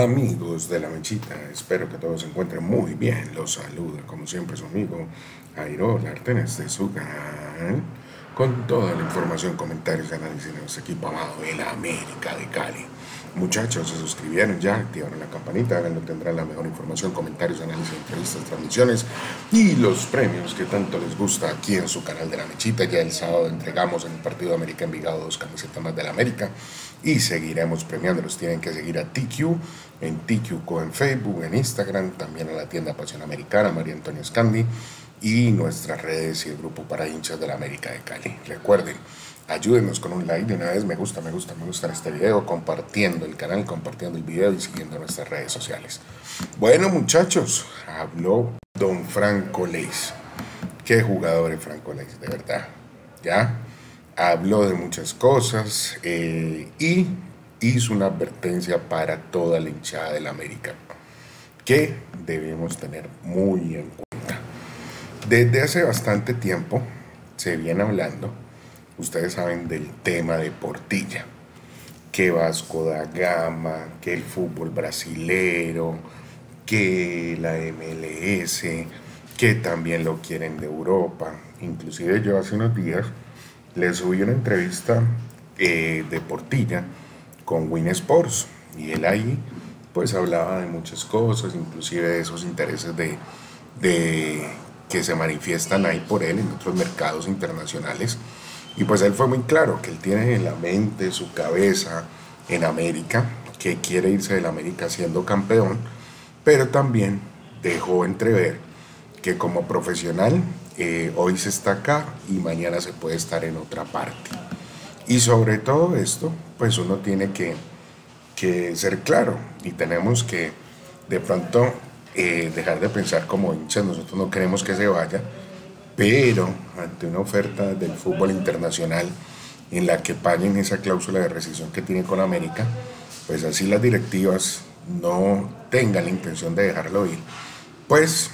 Amigos de La Mechita, espero que todos se encuentren muy bien. Los saluda como siempre su amigo Airo Lartenes de su canal, con toda la información, comentarios y análisis de nuestro equipo amado, el América de Cali. Muchachos, se suscribieron ya, activaron la campanita, háganlo, tendrán la mejor información, comentarios, análisis, entrevistas, transmisiones y los premios que tanto les gusta aquí en su canal de La Mechita. Ya el sábado entregamos en el partido América Envigado 2 camisetas más de la América y seguiremos premiándolos. Tienen que seguir a TQ, en TQ.co, en Facebook, en Instagram, también a la tienda Pasión Americana, María Antonia Escandia, y nuestras redes y el grupo para hinchas de la América de Cali. Recuerden, ayúdenos con un like de una vez, me gusta en este video, compartiendo el canal, compartiendo el video y siguiendo nuestras redes sociales. Bueno, muchachos, habló don Franco Leys. Qué jugador es Franco Leys, de verdad. Ya habló de muchas cosas y hizo una advertencia para toda la hinchada del América que debemos tener muy en cuenta. Desde hace bastante tiempo se viene hablando, ustedes saben, del tema de Portilla, que Vasco da Gama, que el fútbol brasilero, que la MLS, que también lo quieren de Europa. Inclusive yo hace unos días les subí una entrevista de Portilla con Win Sports, y él ahí pues hablaba de muchas cosas, inclusive de esos intereses de que se manifiestan ahí por él en otros mercados internacionales. Y pues él fue muy claro que él tiene en la mente, su cabeza, en América, que quiere irse del América siendo campeón, pero también dejó entrever que como profesional hoy se está acá y mañana se puede estar en otra parte. Y sobre todo esto, pues uno tiene que ser claro, y tenemos que de pronto dejar de pensar como hinchas. Nosotros no queremos que se vaya, pero ante una oferta del fútbol internacional en la que paguen esa cláusula de rescisión que tiene con América, pues así las directivas no tengan la intención de dejarlo ir, pues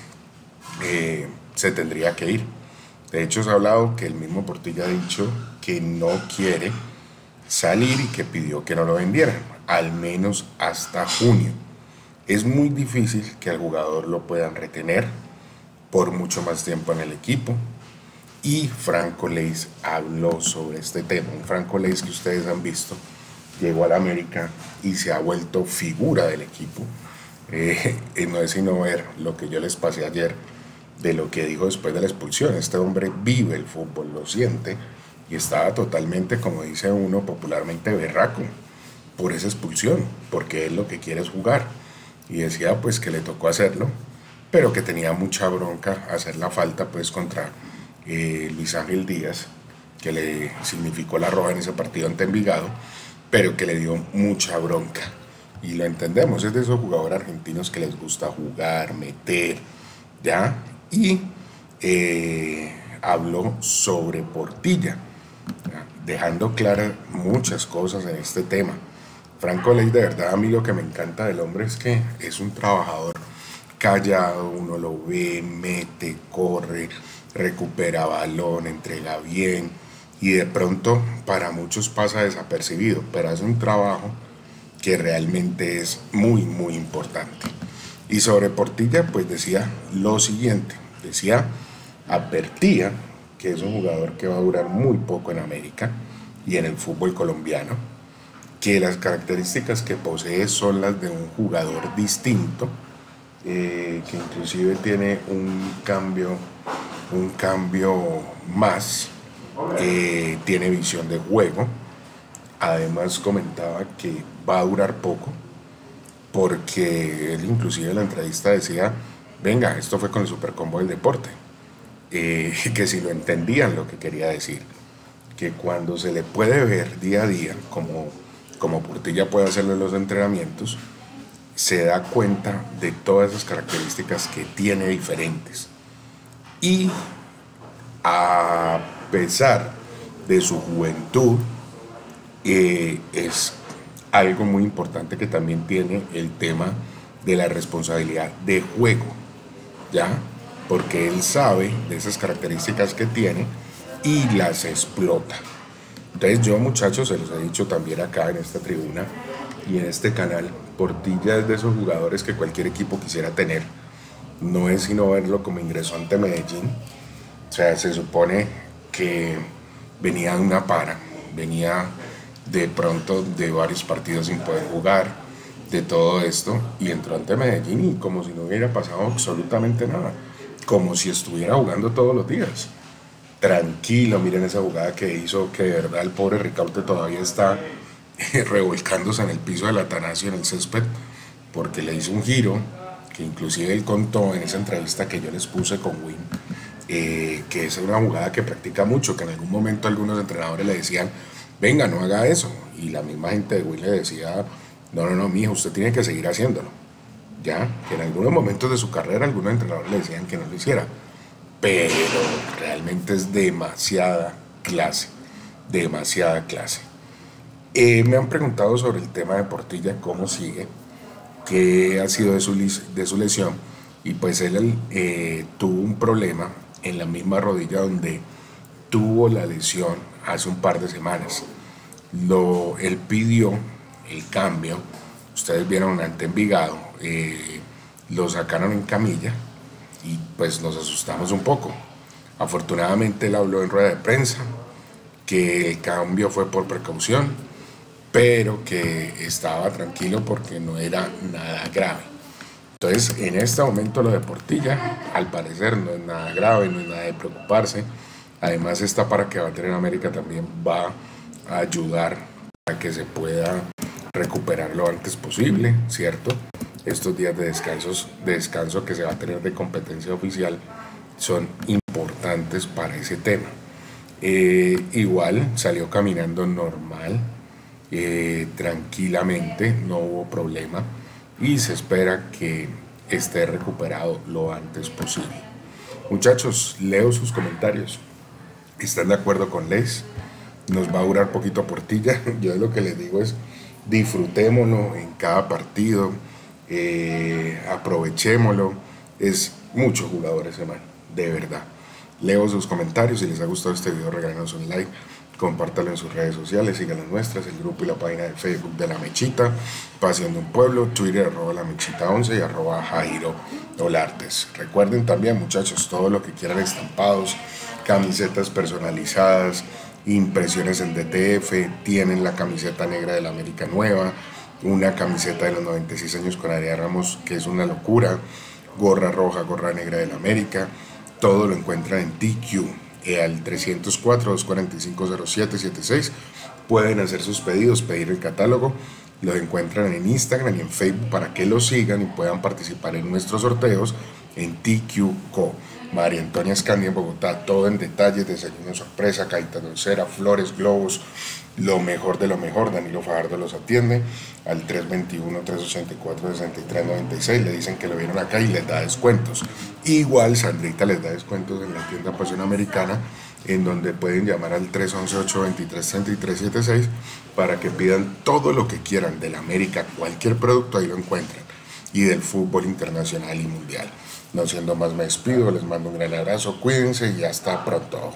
se tendría que ir. De hecho, se ha hablado que el mismo Portilla ha dicho que no quiere salir y que pidió que no lo vendieran, al menos hasta junio. Es muy difícil que al jugador lo puedan retener por mucho más tiempo en el equipo, y Franco Leys habló sobre este tema. Un Franco Leys que ustedes han visto, llegó a la América y se ha vuelto figura del equipo. No es sino ver lo que yo les pasé ayer de lo que dijo después de la expulsión. Este hombre vive el fútbol, lo siente, y estaba totalmente, como dice uno popularmente, berraco por esa expulsión, porque él lo que quiere es jugar, y decía pues que le tocó hacerlo, pero que tenía mucha bronca hacer la falta pues contra Luis Ángel Díaz, que le significó la roja en ese partido ante Envigado, pero que le dio mucha bronca, y lo entendemos. Es de esos jugadores argentinos que les gusta jugar, meter, ¿ya? Y habló sobre Portilla, ¿ya?, dejando claras muchas cosas en este tema. Franco Leys, de verdad, a mí lo que me encanta del hombre es que es un trabajador callado. Uno lo ve, mete, corre, recupera balón, entrega bien, y de pronto para muchos pasa desapercibido, pero hace un trabajo que realmente es muy muy importante. Y sobre Portilla pues decía lo siguiente, advertía que es un jugador que va a durar muy poco en América y en el fútbol colombiano, que las características que posee son las de un jugador distinto, que inclusive tiene un cambio más, tiene visión de juego. Además comentaba que va a durar poco, porque él inclusive en la entrevista decía, venga, esto fue con el Supercombo del Deporte, que si lo entendían lo que quería decir, que cuando se le puede ver día a día, como Portilla puede hacerlo en los entrenamientos, se da cuenta de todas esas características que tiene diferentes. Y a pesar de su juventud, es algo muy importante que también tiene el tema de la responsabilidad de juego, ¿ya? Porque él sabe de esas características que tiene y las explota. Entonces yo, muchachos, se los he dicho también acá en esta tribuna y en este canal, Portilla es de esos jugadores que cualquier equipo quisiera tener. No es sino verlo como ingresó ante Medellín. O sea, se supone que venía de una para, venía de pronto de varios partidos sin poder jugar, de todo esto, y entró ante Medellín y como si no hubiera pasado absolutamente nada, como si estuviera jugando todos los días. Tranquilo, miren esa jugada que hizo, que de verdad el pobre Ricaurte todavía está revolcándose en el piso del Atanasio, en el césped, porque le hizo un giro, que inclusive él contó en esa entrevista que yo les puse con Win, que es una jugada que practica mucho, que en algún momento algunos entrenadores le decían, venga, no haga eso, y la misma gente de Win le decía, no, mijo, usted tiene que seguir haciéndolo. Ya, que en algunos momentos de su carrera algunos entrenadores le decían que no lo hiciera, pero realmente es demasiada clase. Me han preguntado sobre el tema de Portilla, cómo sigue, qué ha sido de su lesión, y pues él tuvo un problema en la misma rodilla donde tuvo la lesión hace un par de semanas. Él pidió el cambio, ustedes vieron ante Envigado, lo sacaron en camilla y pues nos asustamos un poco. Afortunadamente él habló en rueda de prensa que el cambio fue por precaución, pero que estaba tranquilo porque no era nada grave. Entonces en este momento lo de Portilla al parecer no es nada grave, no es nada de preocuparse. Además esta para que va a tener América también va a ayudar a que se pueda recuperar lo antes posible, ¿cierto? Estos días de descanso que se va a tener de competencia oficial son importantes para ese tema. Igual salió caminando normal, tranquilamente, no hubo problema y se espera que esté recuperado lo antes posible. Muchachos, leo sus comentarios. ¿Están de acuerdo con Leys? Nos va a durar poquito Portilla. Yo lo que les digo es disfrutémoslo en cada partido, aprovechémoslo, es muchos jugadores semana, de verdad. Leo sus comentarios, si les ha gustado este video regálenos un like, compártanlo en sus redes sociales, sigan las nuestras, el grupo y la página de Facebook de La Mechita, Pasión de un Pueblo, Twitter @LaMechita11 y @JairoOlartes. Recuerden también muchachos, todo lo que quieran estampados, camisetas personalizadas, impresiones en DTF, tienen la camiseta negra de la América nueva, una camiseta de los 96 años con Ariel Ramos que es una locura, gorra roja, gorra negra de la América, todo lo encuentran en TQ.co al 304-245-0776, pueden hacer sus pedidos, pedir el catálogo, los encuentran en Instagram y en Facebook para que los sigan y puedan participar en nuestros sorteos en TQ.co. María Antonia Escandia en Bogotá, todo en detalle, desayuno sorpresa, cajita dulcera, flores, globos, lo mejor de lo mejor. Danilo Fajardo los atiende al 321-384-6396, le dicen que lo vieron acá y les da descuentos. Igual Sandrita les da descuentos en la tienda Pasión Americana, en donde pueden llamar al 311-823-3376 para que pidan todo lo que quieran de la América, cualquier producto ahí lo encuentran, y del fútbol internacional y mundial. No siendo más me despido, les mando un gran abrazo, cuídense y hasta pronto.